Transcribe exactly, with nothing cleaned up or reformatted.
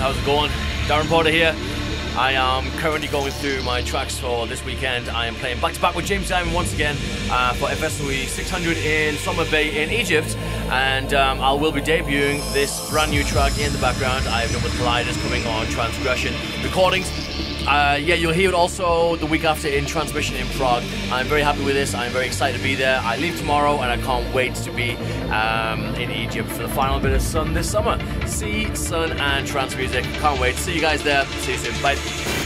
How's it going? Darren Porter here. I am currently going through my tracks for this weekend. I am playing back to back with James Diamond once again uh, for F S O E six hundred in Summer Bay in Egypt, and um, I will be debuting this brand new track in the background. I have done with Colliders coming on Transgression recordings. Uh, yeah, you'll hear it also the week after in Transmission in Prague. I'm very happy with this. I'm very excited to be there. I leave tomorrow and I can't wait to be um, in Egypt for the final bit of sun this summer. Sea, sun and trance music. Can't wait. See you guys there. See you soon. Bye.